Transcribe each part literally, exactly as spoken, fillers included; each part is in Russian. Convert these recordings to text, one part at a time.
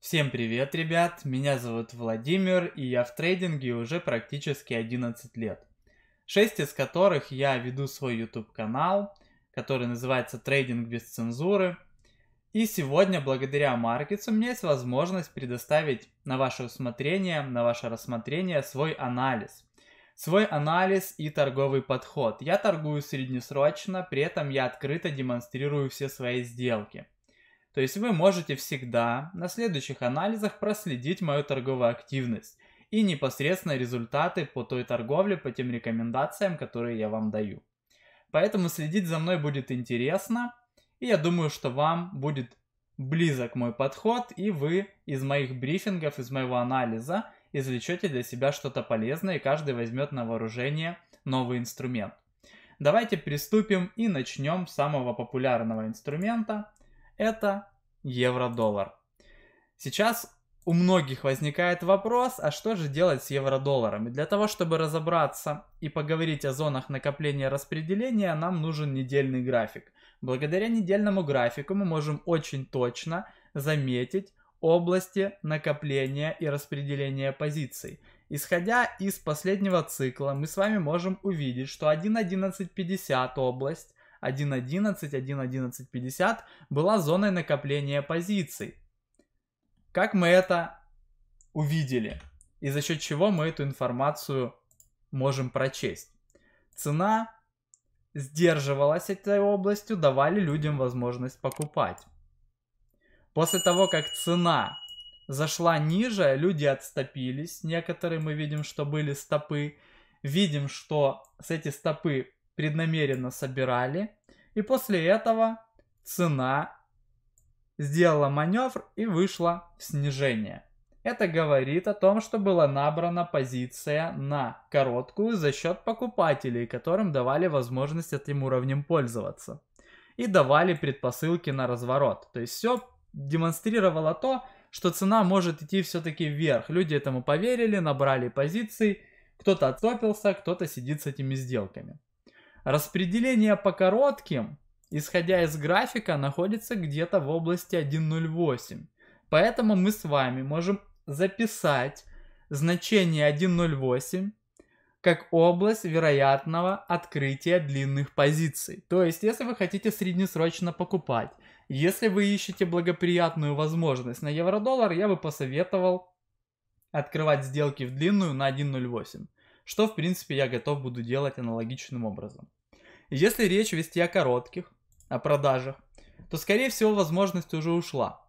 Всем привет, ребят! Меня зовут Владимир, и я в трейдинге уже практически одиннадцать лет, шесть из которых я веду свой YouTube канал, который называется «Трейдинг без цензуры». И сегодня, благодаря AMarkets, у меня есть возможность предоставить на ваше усмотрение, на ваше рассмотрение свой анализ. Свой анализ и торговый подход. Я торгую среднесрочно, при этом я открыто демонстрирую все свои сделки. То есть вы можете всегда на следующих анализах проследить мою торговую активность и непосредственно результаты по той торговле, по тем рекомендациям, которые я вам даю. Поэтому следить за мной будет интересно, и я думаю, что вам будет близок мой подход, и вы из моих брифингов, из моего анализа извлечете для себя что-то полезное, и каждый возьмет на вооружение новый инструмент. Давайте приступим и начнем с самого популярного инструмента. Это евро-доллар. Сейчас у многих возникает вопрос, а что же делать с евро-долларом? И для того, чтобы разобраться и поговорить о зонах накопления и распределения, нам нужен недельный график. Благодаря недельному графику мы можем очень точно заметить области накопления и распределения позиций. Исходя из последнего цикла, мы с вами можем увидеть, что один одиннадцать пятьдесят область, один одиннадцать, один одиннадцать пятьдесят была зоной накопления позиций. Как мы это увидели и за счет чего мы эту информацию можем прочесть? Цена сдерживалась этой областью, давали людям возможность покупать. После того, как цена зашла ниже, люди отстопились. Некоторые мы видим, что были стопы. Видим, что с эти стопы преднамеренно собирали, и после этого цена сделала маневр и вышла в снижение. Это говорит о том, что была набрана позиция на короткую за счет покупателей, которым давали возможность этим уровнем пользоваться. И давали предпосылки на разворот. То есть все демонстрировало то, что цена может идти все-таки вверх. Люди этому поверили, набрали позиции, кто-то отстопился, кто-то сидит с этими сделками. Распределение по коротким, исходя из графика, находится где-то в области один ноль восемь. Поэтому мы с вами можем записать значение один ноль восемь как область вероятного открытия длинных позиций. То есть, если вы хотите среднесрочно покупать, если вы ищете благоприятную возможность на евро-доллар, я бы посоветовал открывать сделки в длинную на один ноль восемь. Что, в принципе, я готов буду делать аналогичным образом. Если речь вести о коротких, о продажах, то, скорее всего, возможность уже ушла.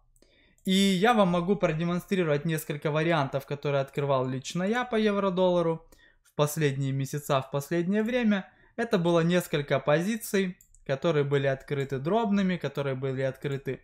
И я вам могу продемонстрировать несколько вариантов, которые открывал лично я по евро-доллару в последние месяца, в последнее время. Это было несколько позиций, которые были открыты дробными, которые были открыты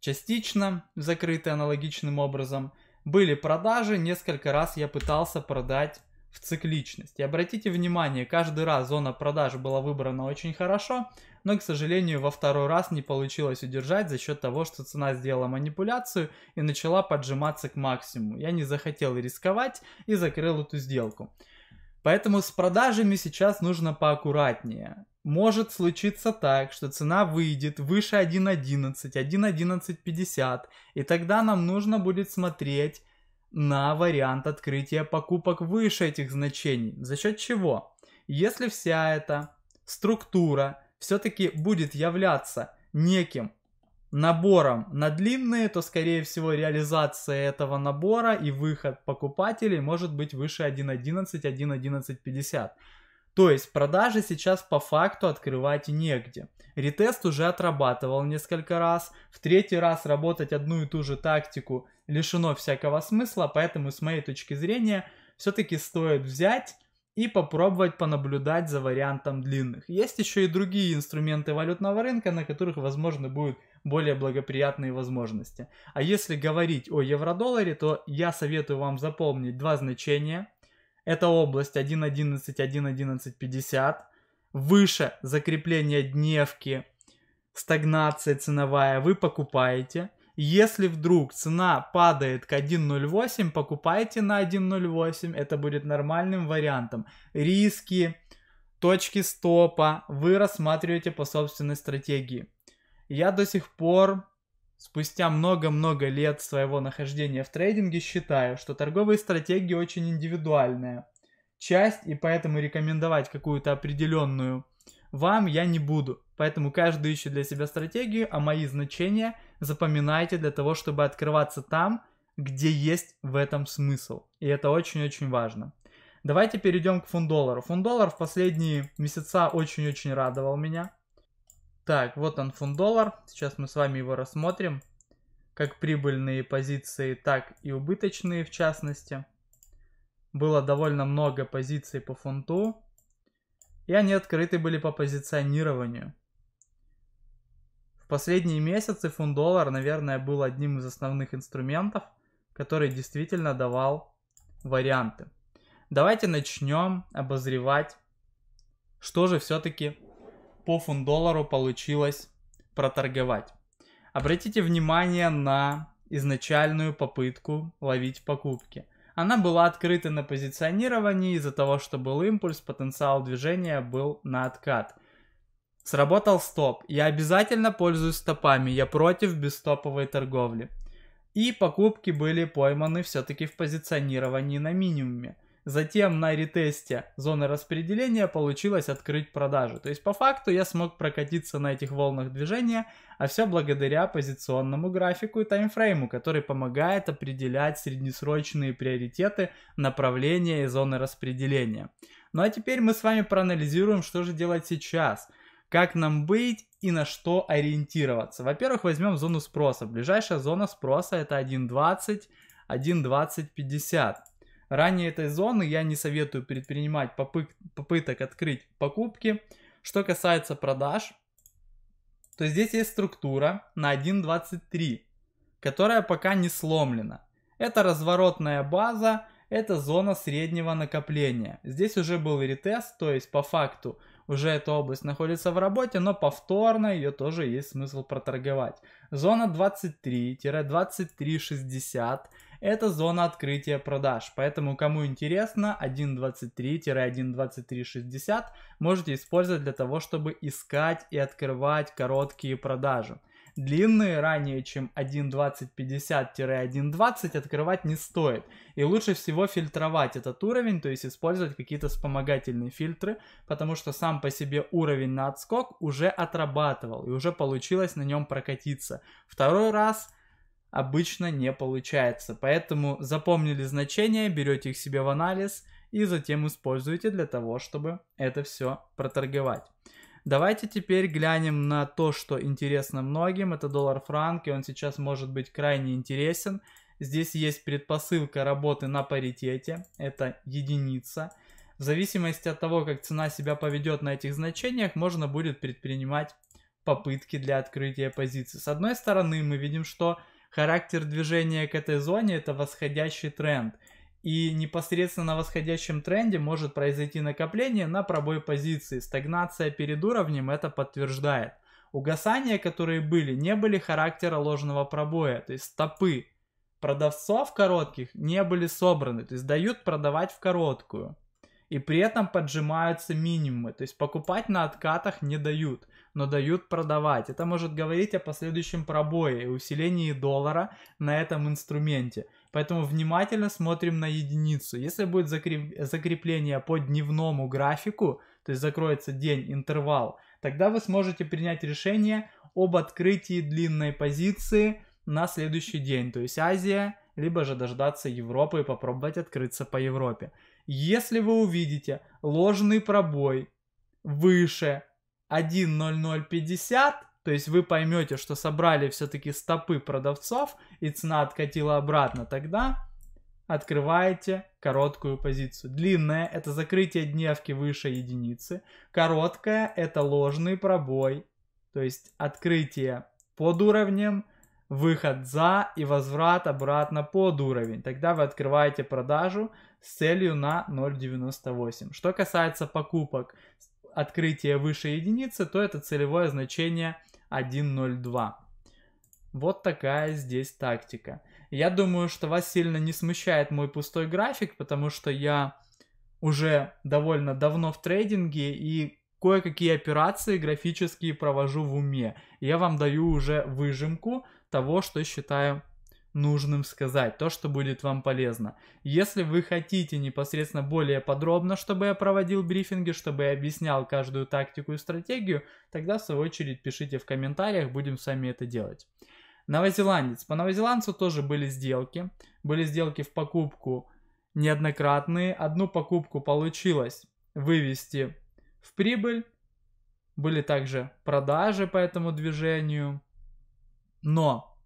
частично, закрыты аналогичным образом. Были продажи, несколько раз я пытался продать в цикличность. И обратите внимание, каждый раз зона продаж была выбрана очень хорошо, но, к сожалению, во второй раз не получилось удержать за счет того, что цена сделала манипуляцию и начала поджиматься к максимуму. Я не захотел рисковать и закрыл эту сделку. Поэтому с продажами сейчас нужно поаккуратнее. Может случиться так, что цена выйдет выше один одиннадцать, один одиннадцать пятьдесят, и тогда нам нужно будет смотреть на вариант открытия покупок выше этих значений. За счет чего? Если вся эта структура все-таки будет являться неким набором на длинные, то, скорее всего, реализация этого набора и выход покупателей может быть выше один одиннадцать, один одиннадцать пятьдесят. То есть продажи сейчас по факту открывать негде. Ретест уже отрабатывал несколько раз. В третий раз работать одну и ту же тактику лишено всякого смысла. Поэтому с моей точки зрения все-таки стоит взять и попробовать понаблюдать за вариантом длинных. Есть еще и другие инструменты валютного рынка, на которых возможно будут более благоприятные возможности. А если говорить о евро-долларе, то я советую вам запомнить два значения. Это область один одиннадцать, один одиннадцать пятьдесят, выше закрепления дневки, стагнация ценовая, вы покупаете. Если вдруг цена падает к один ноль восемь, покупайте на один ноль восемь, это будет нормальным вариантом. Риски, точки стопа вы рассматриваете по собственной стратегии. Я до сих пор спустя много-много лет своего нахождения в трейдинге считаю, что торговые стратегии очень индивидуальная часть, и поэтому рекомендовать какую-то определенную вам я не буду. Поэтому каждый ищет для себя стратегию, а мои значения запоминайте для того, чтобы открываться там, где есть в этом смысл. И это очень-очень важно. Давайте перейдем к фунт-доллару. Фунт-доллар в последние месяца очень-очень радовал меня. Так, вот он фунт-доллар. Сейчас мы с вами его рассмотрим. Как прибыльные позиции, так и убыточные в частности. Было довольно много позиций по фунту. И они открыты были по позиционированию. В последние месяцы фунт-доллар, наверное, был одним из основных инструментов, который действительно давал варианты. Давайте начнем обозревать, что же все-таки по фунт-доллару получилось проторговать. Обратите внимание на изначальную попытку ловить покупки. Она была открыта на позиционировании из-за того, что был импульс, потенциал движения был на откат. Сработал стоп. Я обязательно пользуюсь стопами, я против бесстоповой торговли. И покупки были пойманы все-таки в позиционировании на минимуме. Затем на ретесте зоны распределения получилось открыть продажу. То есть по факту я смог прокатиться на этих волнах движения, а все благодаря позиционному графику и таймфрейму, который помогает определять среднесрочные приоритеты, направления и зоны распределения. Ну а теперь мы с вами проанализируем, что же делать сейчас, как нам быть и на что ориентироваться. Во-первых, возьмем зону спроса. Ближайшая зона спроса это один двадцать — один двадцать пятьдесят. Ранее этой зоны я не советую предпринимать попыт попыток открыть покупки. Что касается продаж, то здесь есть структура на один двадцать три, которая пока не сломлена. Это разворотная база, это зона среднего накопления. Здесь уже был ретест, то есть по факту уже эта область находится в работе, но повторно ее тоже есть смысл проторговать. Зона двадцать три — двадцать три шестьдесят. Это зона открытия продаж, поэтому кому интересно, один двадцать три — один двадцать три шестьдесят можете использовать для того, чтобы искать и открывать короткие продажи. Длинные ранее, чем один двадцать пятьдесят — один двадцать открывать не стоит. И лучше всего фильтровать этот уровень, то есть использовать какие-то вспомогательные фильтры, потому что сам по себе уровень на отскок уже отрабатывал и уже получилось на нем прокатиться. Второй раз обычно не получается, поэтому запомнили значения, берете их себе в анализ и затем используете для того, чтобы это все проторговать. Давайте теперь глянем на то, что интересно многим, это доллар-франк, и он сейчас может быть крайне интересен. Здесь есть предпосылка работы на паритете, это единица. В зависимости от того, как цена себя поведет на этих значениях, можно будет предпринимать попытки для открытия позиций. С одной стороны мы видим, что характер движения к этой зоне это восходящий тренд. И непосредственно на восходящем тренде может произойти накопление на пробой позиции. Стагнация перед уровнем это подтверждает. Угасания, которые были, не были характера ложного пробоя. То есть стопы продавцов коротких не были собраны. То есть дают продавать в короткую. И при этом поджимаются минимумы. То есть покупать на откатах не дают, но дают продавать. Это может говорить о последующем пробое и усилении доллара на этом инструменте. Поэтому внимательно смотрим на единицу. Если будет закрепление по дневному графику, то есть закроется день, интервал, тогда вы сможете принять решение об открытии длинной позиции на следующий день. То есть Азия, либо же дождаться Европы и попробовать открыться по Европе. Если вы увидите ложный пробой выше один ноль ноль пятьдесят, то есть вы поймете, что собрали все-таки стопы продавцов и цена откатила обратно, тогда открываете короткую позицию. Длинная это закрытие дневки выше единицы, короткая это ложный пробой, то есть открытие под уровнем, выход за и возврат обратно под уровень. Тогда вы открываете продажу с целью на ноль девяносто восемь. Что касается покупок открытия выше единицы, то это целевое значение один ноль два. Вот такая здесь тактика. Я думаю, что вас сильно не смущает мой пустой график, потому что я уже довольно давно в трейдинге и кое-какие операции графические провожу в уме. Я вам даю уже выжимку того, что считаю нужным сказать, то, что будет вам полезно. Если вы хотите непосредственно более подробно, чтобы я проводил брифинги, чтобы я объяснял каждую тактику и стратегию, тогда в свою очередь пишите в комментариях, будем с вами это делать. Новозеландец. По новозеландцу тоже были сделки. Были сделки в покупку неоднократные. Одну покупку получилось вывести в прибыль. Были также продажи по этому движению. Но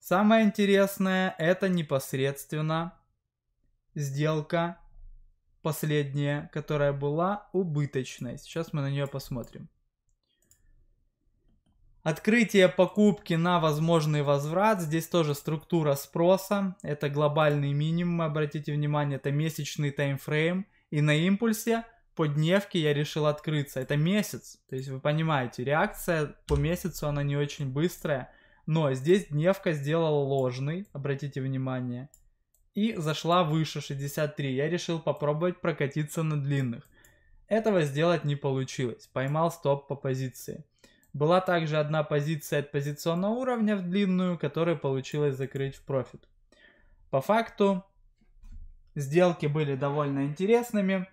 самое интересное, это непосредственно сделка последняя, которая была убыточной. Сейчас мы на нее посмотрим. Открытие покупки на возможный возврат. Здесь тоже структура спроса. Это глобальный минимум. Обратите внимание, это месячный таймфрейм. И на импульсе по дневке я решил открыться. Это месяц. То есть вы понимаете, реакция по месяцу, она не очень быстрая. Но здесь дневка сделала ложный. Обратите внимание. И зашла выше шестьдесят три. Я решил попробовать прокатиться на длинных. Этого сделать не получилось. Поймал стоп по позиции. Была также одна позиция от позиционного уровня в длинную, которую получилось закрыть в профит. По факту сделки были довольно интересными.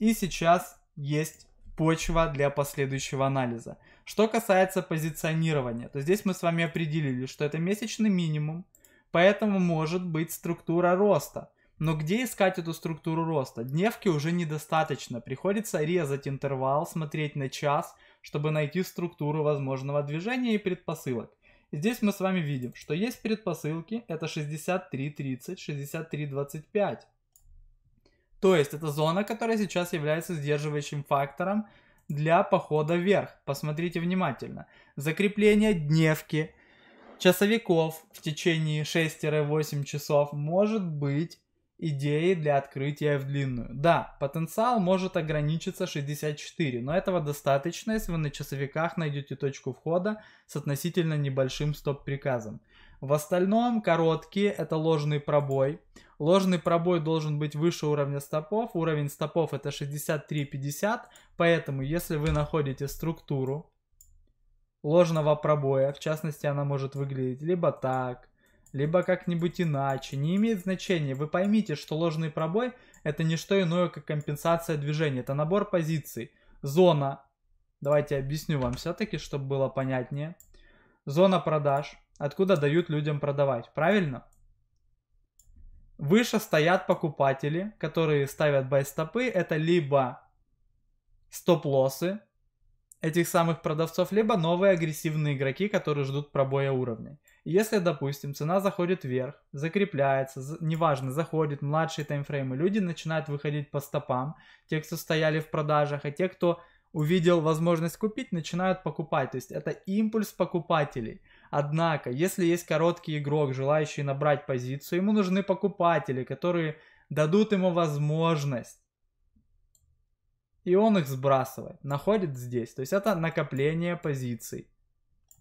И сейчас есть почва для последующего анализа. Что касается позиционирования, то здесь мы с вами определили, что это месячный минимум. Поэтому может быть структура роста. Но где искать эту структуру роста? Дневки уже недостаточно. Приходится резать интервал, смотреть на час, чтобы найти структуру возможного движения и предпосылок. И здесь мы с вами видим, что есть предпосылки, это шестьдесят три тридцать, шестьдесят три двадцать пять. То есть это зона, которая сейчас является сдерживающим фактором для похода вверх. Посмотрите внимательно. Закрепление дневки часовиков в течение шести-восьми часов может быть идеи для открытия в длинную. Да, потенциал может ограничиться шестьдесят четыре, но этого достаточно, если вы на часовиках найдете точку входа с относительно небольшим стоп-приказом. В остальном короткие — это ложный пробой. Ложный пробой должен быть выше уровня стопов. Уровень стопов — это шестьдесят три пятьдесят, поэтому если вы находите структуру ложного пробоя, в частности она может выглядеть либо так, либо как-нибудь иначе, не имеет значения. Вы поймите, что ложный пробой — это не что иное, как компенсация движения. Это набор позиций. Зона, давайте объясню вам все-таки, чтобы было понятнее. Зона продаж, откуда дают людям продавать, правильно? Выше стоят покупатели, которые ставят бай-стопы. Это либо стоп-лоссы этих самых продавцов, либо новые агрессивные игроки, которые ждут пробоя уровня. Если, допустим, цена заходит вверх, закрепляется, неважно, заходит, младшие таймфреймы, люди начинают выходить по стопам, те, кто стояли в продажах, а те, кто увидел возможность купить, начинают покупать. То есть это импульс покупателей. Однако, если есть короткий игрок, желающий набрать позицию, ему нужны покупатели, которые дадут ему возможность. И он их сбрасывает, находит здесь. То есть это накопление позиций.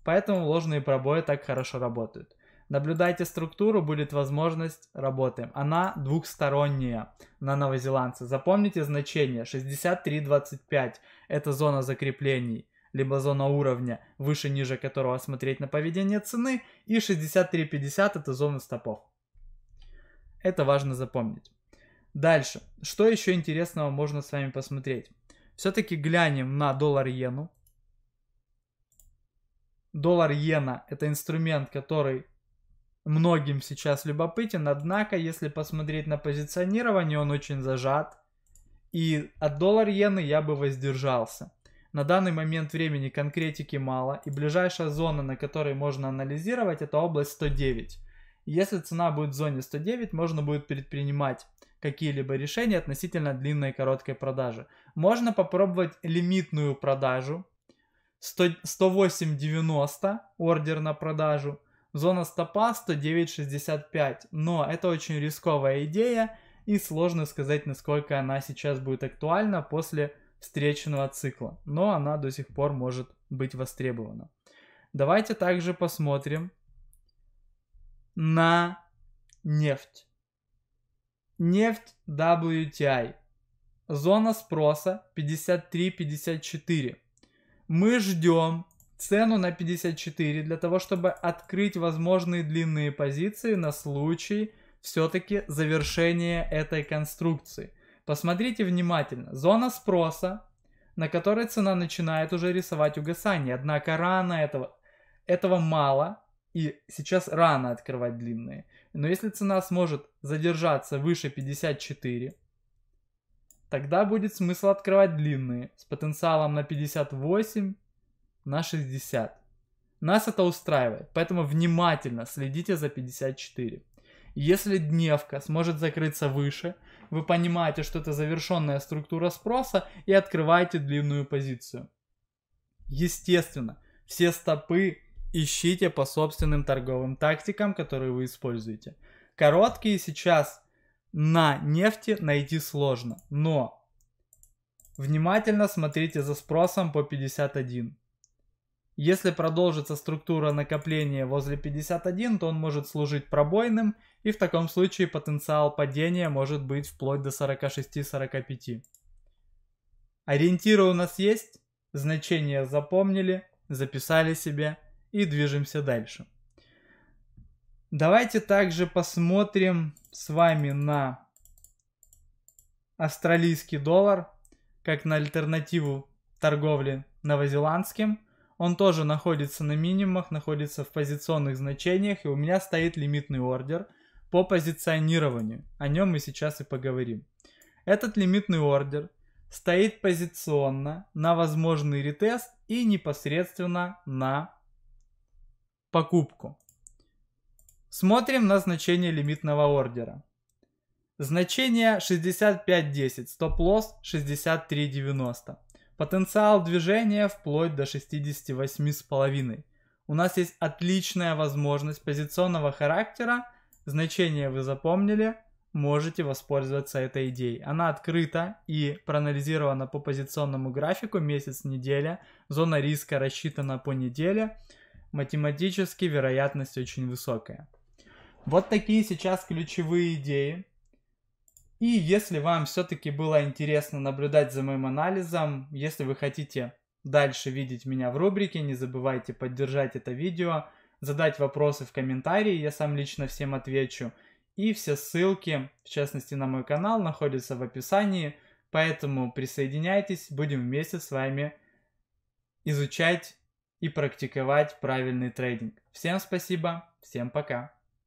Поэтому ложные пробои так хорошо работают. Наблюдайте структуру, будет возможность, работаем. Она двухсторонняя на новозеландце. Запомните значение шестьдесят три двадцать пять. Это зона закреплений, либо зона уровня, выше-ниже которого смотреть на поведение цены. И шестьдесят три пятьдесят это зона стопов. Это важно запомнить. Дальше. Что еще интересного можно с вами посмотреть? Все-таки глянем на доллар-иену. Доллар-иена — это инструмент, который многим сейчас любопытен, однако, если посмотреть на позиционирование, он очень зажат. И от доллар-иены я бы воздержался. На данный момент времени конкретики мало, и ближайшая зона, на которой можно анализировать, это область сто девять. Если цена будет в зоне сто девять, можно будет предпринимать какие-либо решения относительно длинной и короткой продажи. Можно попробовать лимитную продажу. сто восемь девяносто ордер на продажу, зона стопа сто девять шестьдесят пять, но это очень рисковая идея и сложно сказать, насколько она сейчас будет актуальна после встречного цикла, но она до сих пор может быть востребована. Давайте также посмотрим на нефть. Нефть дабл ю ти ай, зона спроса пятьдесят три пятьдесят четыре. Мы ждем цену на пятьдесят четыре для того, чтобы открыть возможные длинные позиции на случай все-таки завершения этой конструкции. Посмотрите внимательно. Зона спроса, на которой цена начинает уже рисовать угасание. Однако рано этого, этого мало, и сейчас рано открывать длинные. Но если цена сможет задержаться выше пятьдесят четыре, тогда будет смысл открывать длинные с потенциалом на пятьдесят восемь, на шестьдесят. Нас это устраивает, поэтому внимательно следите за пятьдесят четыре. Если дневка сможет закрыться выше, вы понимаете, что это завершенная структура спроса, и открываете длинную позицию. Естественно, все стопы ищите по собственным торговым тактикам, которые вы используете. Короткие сейчас на нефти найти сложно, но внимательно смотрите за спросом по пятьдесят один. Если продолжится структура накопления возле пятьдесят один, то он может служить пробойным, и в таком случае потенциал падения может быть вплоть до сорок шесть — сорок пять. Ориентиры у нас есть, значения запомнили, записали себе и движемся дальше. Давайте также посмотрим с вами на австралийский доллар, как на альтернативу торговли новозеландским. Он тоже находится на минимумах, находится в позиционных значениях, и у меня стоит лимитный ордер по позиционированию. О нем мы сейчас и поговорим. Этот лимитный ордер стоит позиционно на возможный ретест и непосредственно на покупку. Смотрим на значение лимитного ордера. Значение шестьдесят пять десять, стоп-лосс шестьдесят три девяносто. Потенциал движения вплоть до шестидесяти восьми с половиной. У нас есть отличная возможность позиционного характера. Значение вы запомнили, можете воспользоваться этой идеей. Она открыта и проанализирована по позиционному графику месяц-неделя. Зона риска рассчитана по неделе. Математически вероятность очень высокая. Вот такие сейчас ключевые идеи. И если вам все-таки было интересно наблюдать за моим анализом, если вы хотите дальше видеть меня в рубрике, не забывайте поддержать это видео, задать вопросы в комментарии, я сам лично всем отвечу. И все ссылки, в частности на мой канал, находятся в описании, поэтому присоединяйтесь, будем вместе с вами изучать и практиковать правильный трейдинг. Всем спасибо, всем пока!